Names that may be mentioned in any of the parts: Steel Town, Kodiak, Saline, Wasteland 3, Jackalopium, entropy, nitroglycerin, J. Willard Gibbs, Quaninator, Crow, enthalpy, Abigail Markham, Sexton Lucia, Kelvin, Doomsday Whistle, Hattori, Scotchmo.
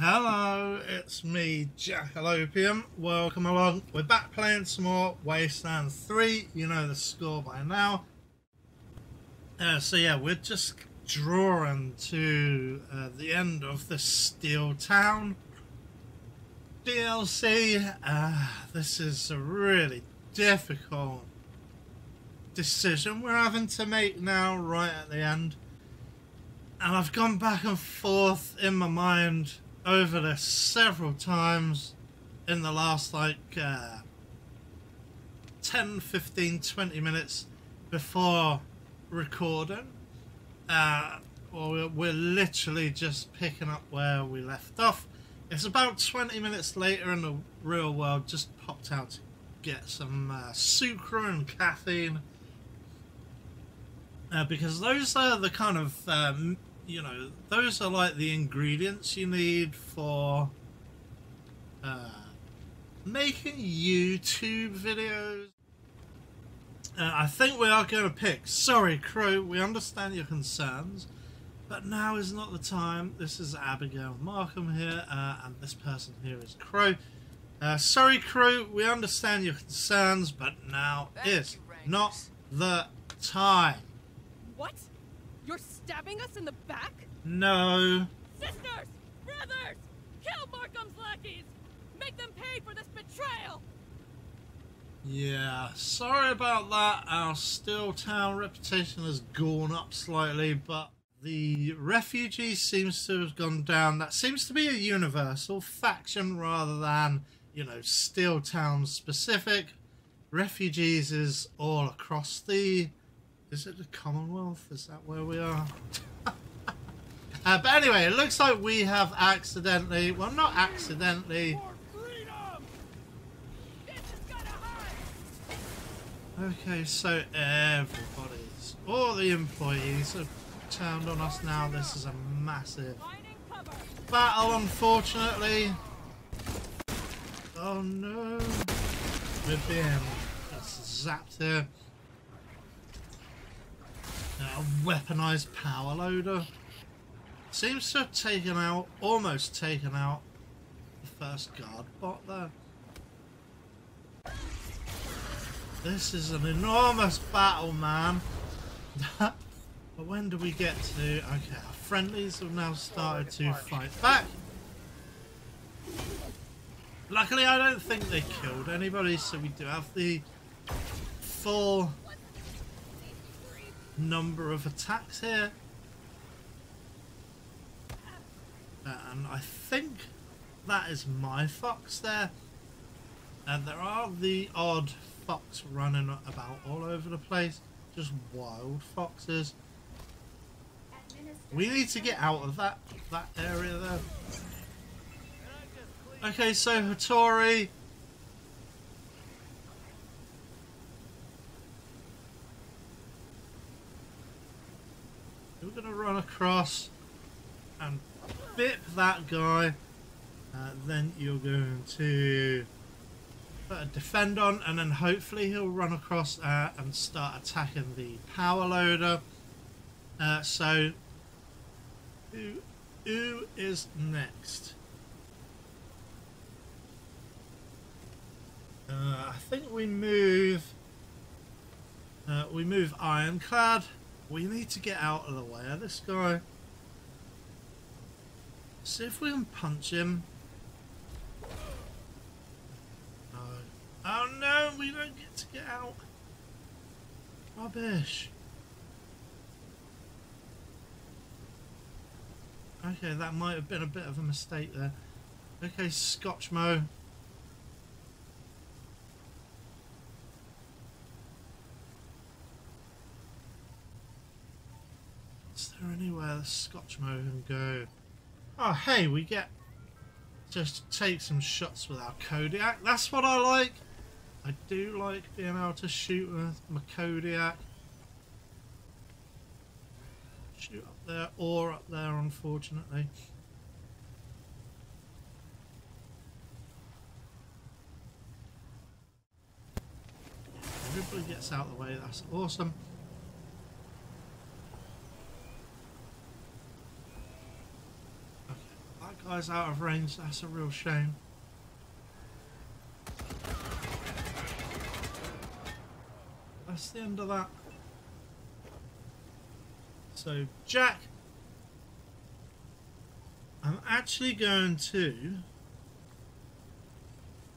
Hello, it's me, Jackalopium. Welcome along. We're back playing some more Wasteland 3. You know the score by now. So yeah, we're just drawing to the end of the Steel Town DLC. This is a really difficult decision we're having to make now, right at the end. And I've gone back and forth in my mind over this several times in the last like 10, 15, 20 minutes before recording. Or we're literally just picking up where we left off. It's about 20 minutes later in the real world. Just popped out to get some sucrose and caffeine. Because those are the kind of you know, those are like the ingredients you need for making YouTube videos. I think we are going to pick. Sorry, Crow, we understand your concerns, but now is not the time. This is Abigail Markham here, and this person here is Crow. Sorry, Crow, we understand your concerns, but now is not the time. What? You're stabbing us in the back? No. Sisters! Brothers! Kill Markham's lackeys! Make them pay for this betrayal! Yeah, sorry about that. Our Steel Town reputation has gone up slightly, but the refugee seems to have gone down. That seems to be a universal faction rather than, you know, Steel Town specific. Refugees is all across the... Is it the Commonwealth? Is that where we are? But anyway, it looks like we have accidentally... Well, not accidentally... Okay, so everybody's... All the employees have turned on us now. This is a massive battle, unfortunately. Oh, no. We're being zapped here. A weaponized power loader seems to have taken out, almost taken out, the first guard bot there. This is an enormous battle, man. But when do we get to... Okay, our friendlies have now started to fight back. Luckily, I don't think they killed anybody, so we do have the full... number of attacks here, and I think that is my fox there, and there are the odd fox running about all over the place, just wild foxes. We need to get out of that area there. Okay, so Hattori. We're going to run across and bip that guy, then you're going to put a defend on, and then hopefully he'll run across and start attacking the power loader. So who is next? I think we move Ironclad. We need to get out of the way of this guy. See if we can punch him. No. Oh no, we don't get to get out. Rubbish. Okay, that might have been a bit of a mistake there. Okay, Scotchmo. Anywhere the Scotchmo can go. Oh hey, we get just take some shots with our Kodiak. That's what I like. I do like being able to shoot with my Kodiak. Shoot up there or up there, unfortunately. Everybody gets out of the way. That's awesome. I was out of range, that's a real shame. That's the end of that. So, Jack, I'm actually going to...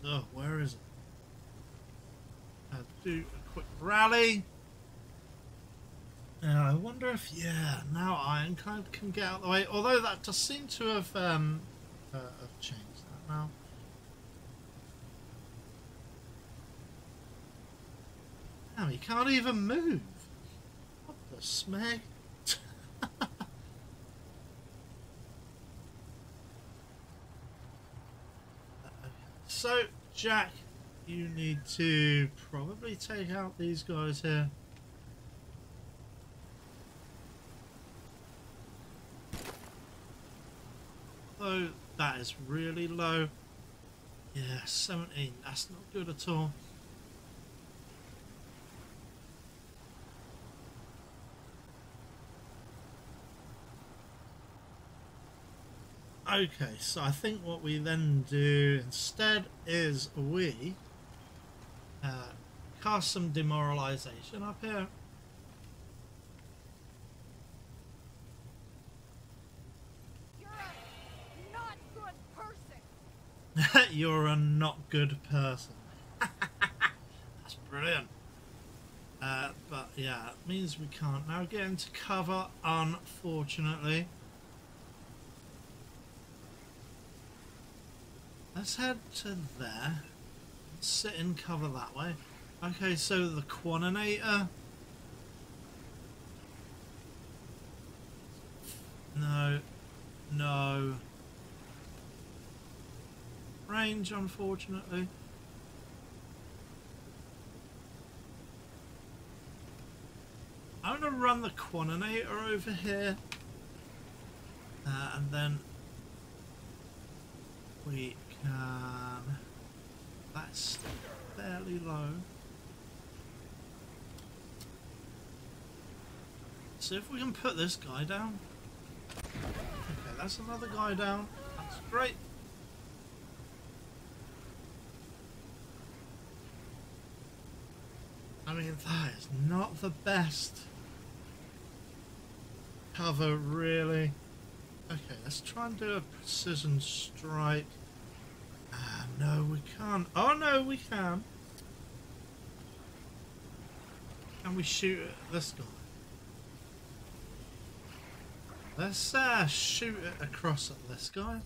Oh, where is it? I'll do a quick rally. And I wonder if, yeah, now Iron kind of can get out of the way. Although that does seem to have changed that now. Damn, he can't even move. What the smeg? So, Jack, you need to probably take out these guys here. Although that is really low. Yeah, 17. That's not good at all. Okay, so I think what we then do instead is we cast some demoralization up here. You're a not good person. You're a not good person. That's brilliant. But yeah, it means we can't now get into cover, unfortunately. Let's head to there, sit in cover that way. Okay, so the Quaninator. No, no. Range, unfortunately. I'm going to run the Quaninator over here, and then we... that's fairly low. See if we can put this guy down. Okay, that's another guy down. That's great. I mean, that is not the best cover, really. Okay, let's try and do a precision strike. No, we can't. Oh, no, we can. Can we shoot at this guy? Let's shoot it across at this guy.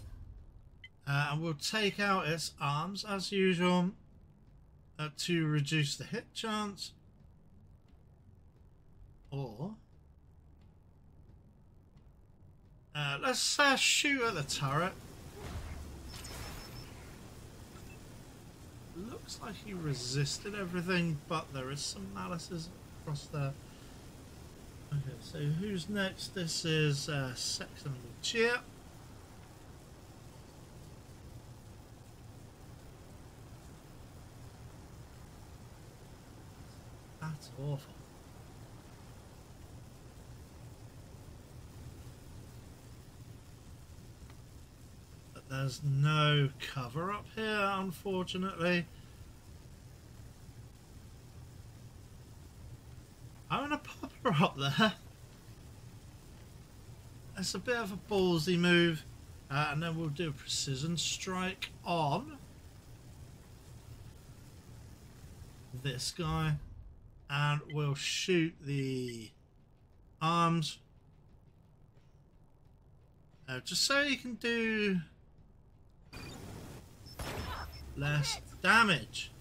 And we'll take out its arms as usual to reduce the hit chance. Or... let's shoot at the turret. Looks like he resisted everything, but there is some malices across there. Okay, so who's next? This is Sexton Lucia. That's awful. There's no cover up here, unfortunately. I'm going to pop her up there. That's a bit of a ballsy move. And then we'll do a precision strike on this guy. And we'll shoot the arms. Just so you can do... less damage.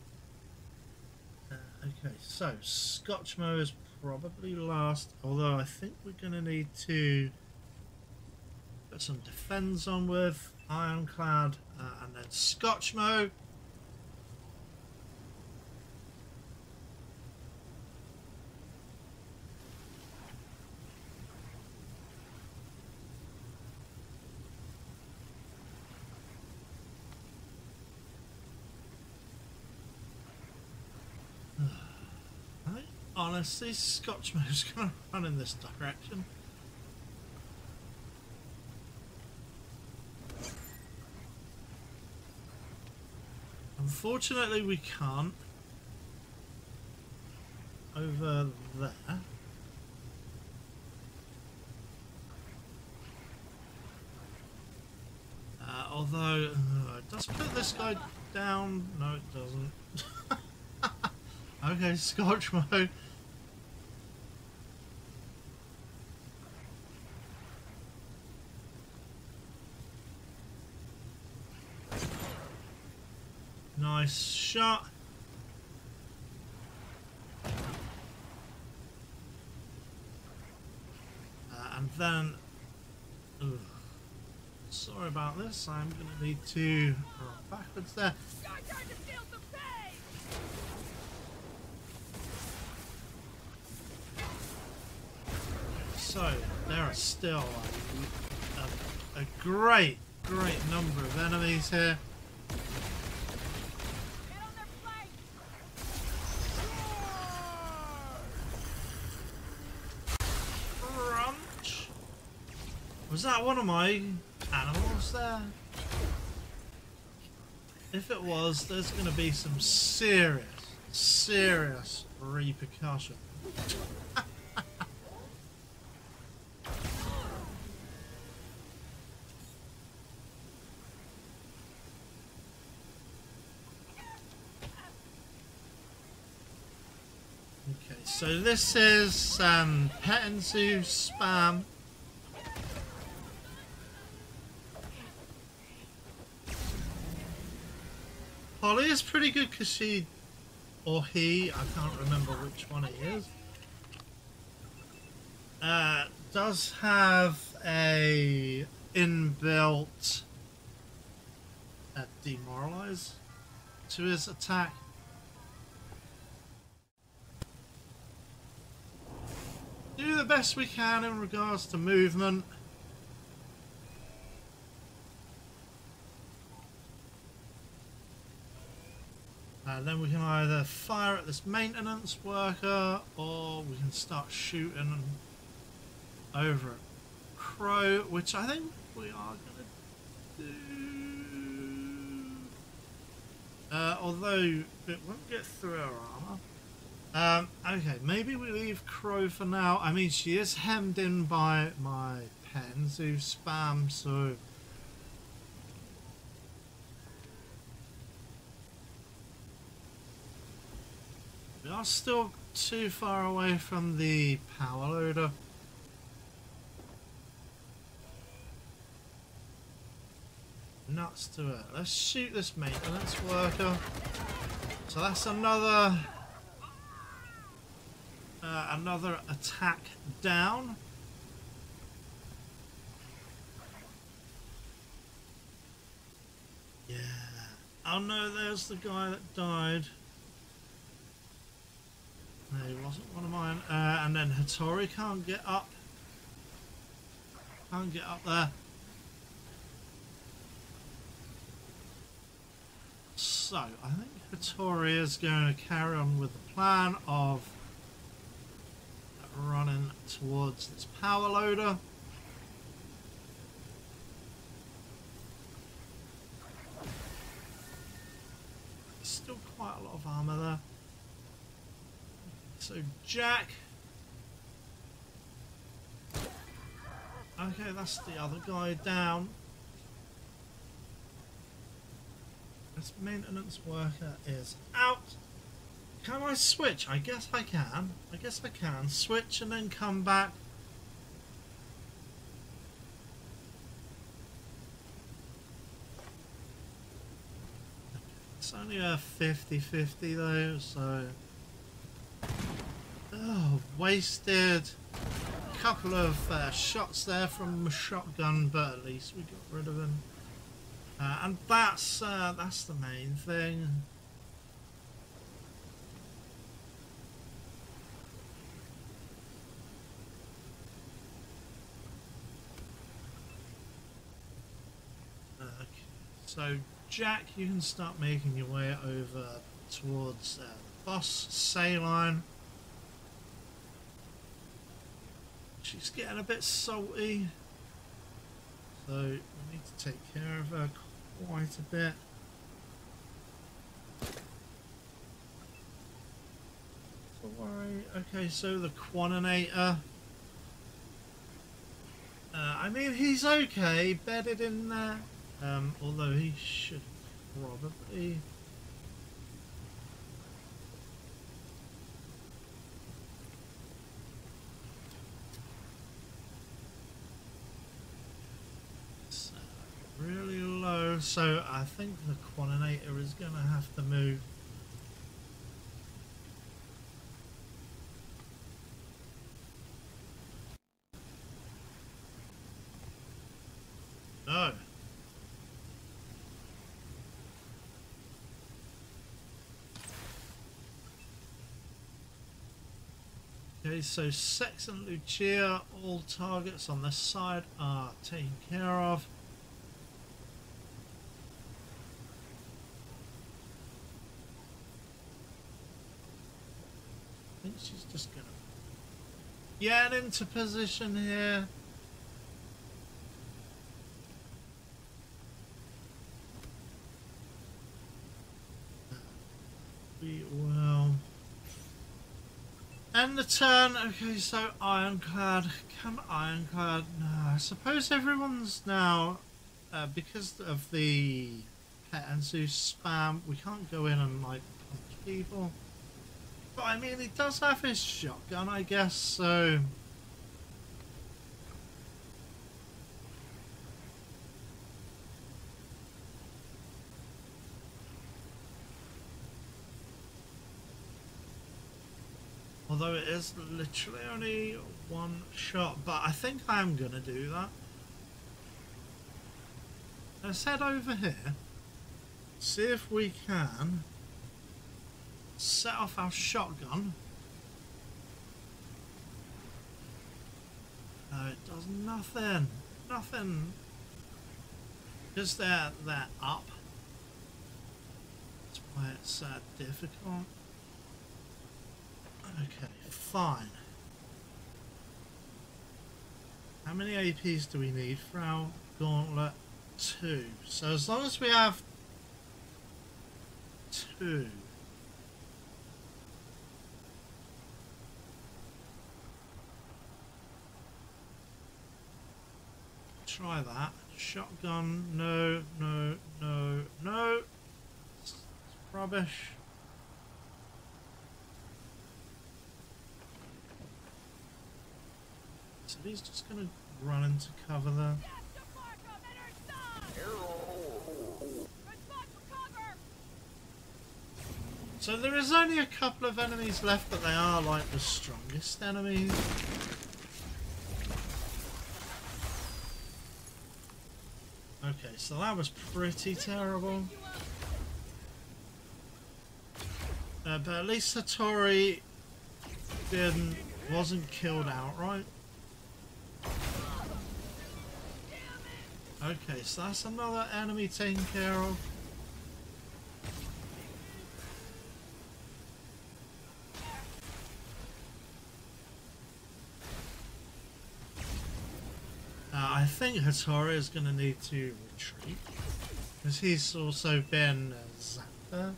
Okay, so Scotchmo is probably last, although I think we're going to need to put some defense on with Ironclad, and then Scotchmo. Honestly, Scotchmo's going to run in this direction. Unfortunately, we can't. Over there. Although, does put this guy down? No, it doesn't. Okay, Scotchmo. Nice shot. And then, ugh, sorry about this. I'm going to need to run backwards there. I tried to steal some pain. So there are still a great number of enemies here. Was that one of my animals there? If it was, there's going to be some serious repercussion. Okay, so this is pet and zoo spam. Holly is pretty good because she, or he, I can't remember which one it is, does have a inbuilt demoralize to his attack. Do the best we can in regards to movement. Then we can either fire at this maintenance worker or we can start shooting over at Crow, which I think we are going to do. Although it won't get through our armor. Okay, maybe we leave Crow for now. I mean, she is hemmed in by my Penzu spam, so... we are still too far away from the power loader. Nuts to it. Let's shoot this maintenance worker. So that's another another attack down. Yeah. Oh no, there's the guy that died. No, he wasn't one of mine. And then Hattori can't get up. Can't get up there. So, I think Hattori is going to carry on with the plan of running towards this power loader. There's still quite a lot of armor there. So Jack, okay, that's the other guy down. This maintenance worker is out. Can I switch? I guess I can. I guess I can switch and then come back. It's only a 50-50 though, so... oh, wasted a couple of shots there from the shotgun, but at least we got rid of him. And that's the main thing. Okay. So Jack, you can start making your way over towards the boss, Saline. She's getting a bit salty, so we need to take care of her quite a bit. Okay, so the Quaninator. I mean, he's okay, bedded in there. Although he should probably... really low, so I think the Quaninator is going to have to move. No. Okay, so Sex and Lucia, all targets on this side are taken care of. She's just gonna get into position here. We will end the turn. Okay, so Ironclad. Can Ironclad? No, I suppose everyone's now because of the Pet and Zeus spam. We can't go in and like punch people. But I mean, he does have his shotgun, I guess, so... Although it is literally only one shot, but I think I am going to do that. Let's head over here, see if we can... set off our shotgun. It does nothing. Nothing. Because they're up. That's why it's difficult. Okay, fine. How many APs do we need for our gauntlet? 2. So as long as we have 2. Try that. Shotgun. No, no, no, no. It's rubbish. So he's just going to run into cover there. So there is only a couple of enemies left, but they are like the strongest enemies. Okay, so that was pretty terrible. But at least Hattori wasn't killed outright. Okay, so that's another enemy taken care of. I think Hattori is going to need to retreat, because he's also been zapped there.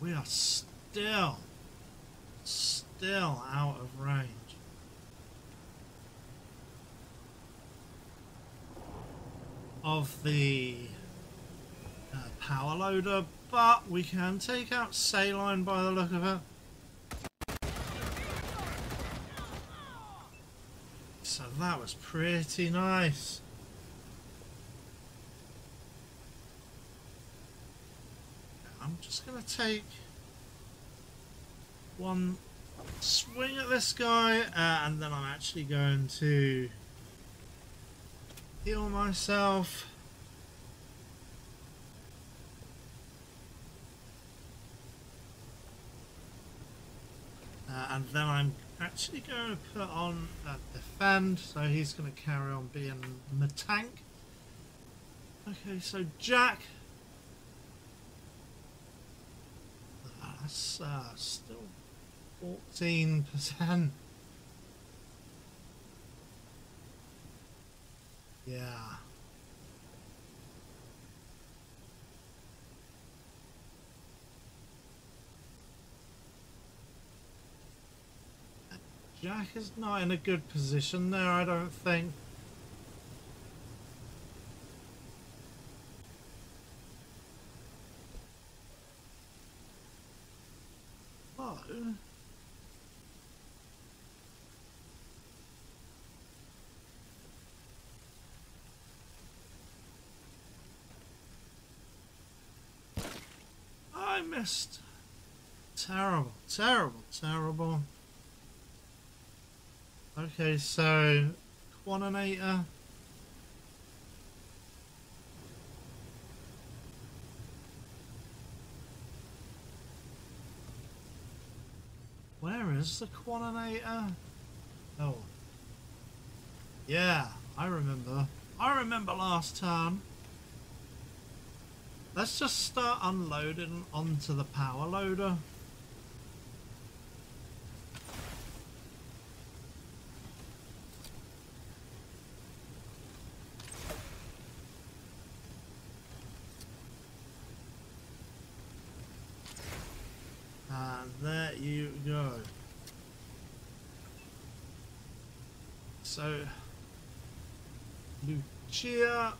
We are still out of range. Of the power loader, but we can take out Saline by the look of it. So that was pretty nice. I'm just going to take one swing at this guy and then I'm actually going to heal myself. And then I'm actually going to put on defend, so he's going to carry on being my tank. Okay, so Jack. That's still 14%. Yeah. Jack is not in a good position there, I don't think. Oh. I missed. Terrible, terrible, terrible. Okay, so Quaninator. Where is the Quaninator? Oh. Yeah, I remember. I remember last turn. Let's just start unloading onto the power loader. There you go. So, Lucia,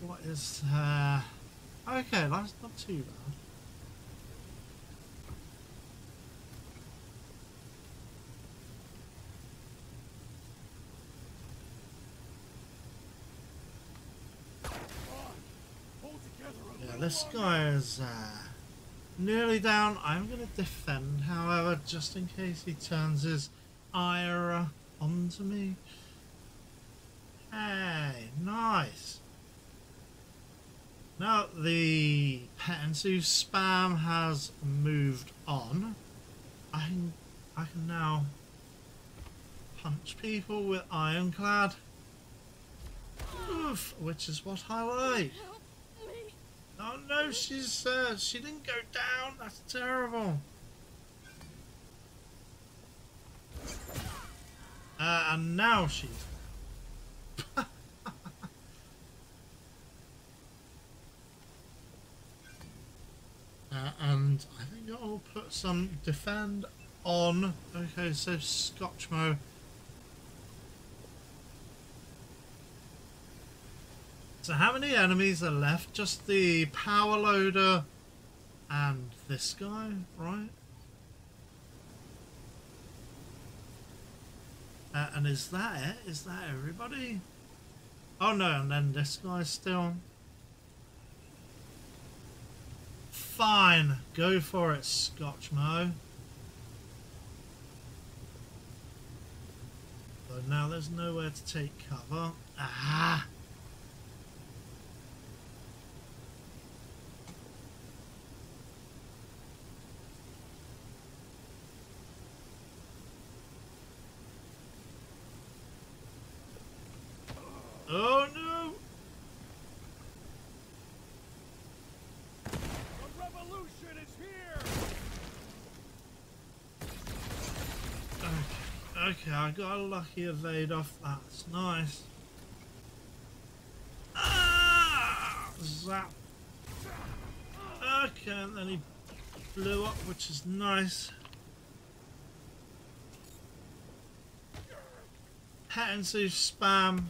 what is her? Okay, that's not too bad. This guy is nearly down. I'm going to defend, however, just in case he turns his ire onto me. Hey, nice. Now the pet ensue spam has moved on. I can now punch people with Ironclad, oof, which is what I like. Oh no, she's she didn't go down. That's terrible. And now she's. And I think I'll put some defend on. Okay, so Scotchmo. So how many enemies are left? Just the power loader and this guy, right? And is that it? Is that everybody? Oh no, and then this guy still. Fine, go for it, Scotchmo. But now there's nowhere to take cover. Ah! Oh no! The revolution is here! Okay, okay, I got a lucky evade off. That's nice. Ah! Zap! Okay, and then he blew up, which is nice. Pet ensue spam.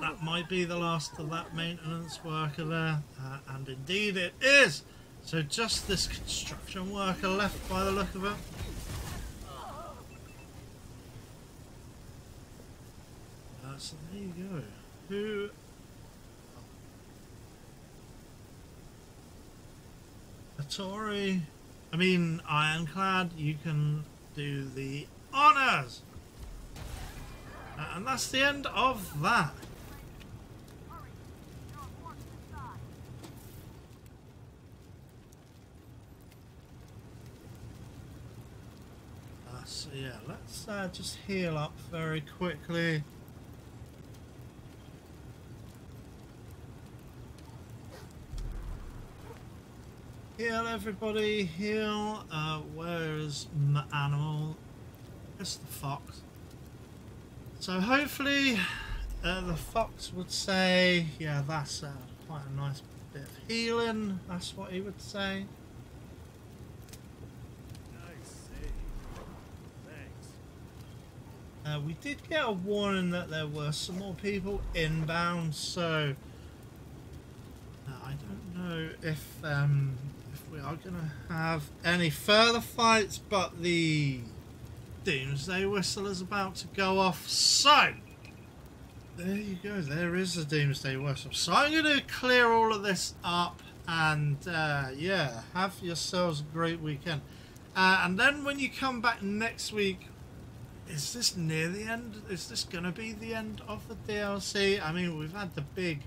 That might be the last of that maintenance worker there, and indeed it is! So just this construction worker left by the look of it. So there you go. Who... Hattori... I mean, Ironclad, you can do the honours! And that's the end of that. So yeah, let's just heal up very quickly. Heal everybody, heal. Where is my animal? It's the fox. So hopefully the fox would say, yeah, that's quite a nice bit of healing, that's what he would say. We did get a warning that there were some more people inbound, so I don't know if we are going to have any further fights, but the Doomsday Whistle is about to go off, so there you go, there is the Doomsday Whistle. So I'm going to clear all of this up and yeah, have yourselves a great weekend. And then when you come back next week, is this near the end? Is this going to be the end of the DLC? I mean, we've had the big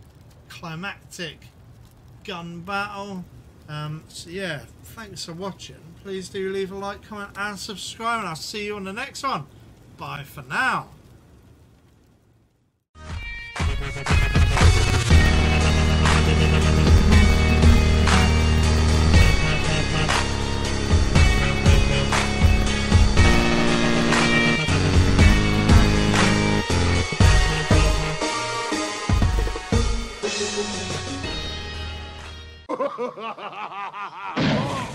climactic gun battle. So yeah, thanks for watching. Please do leave a like, comment and subscribe, and I'll see you on the next one. Bye for now. Ha ha ha ha ha!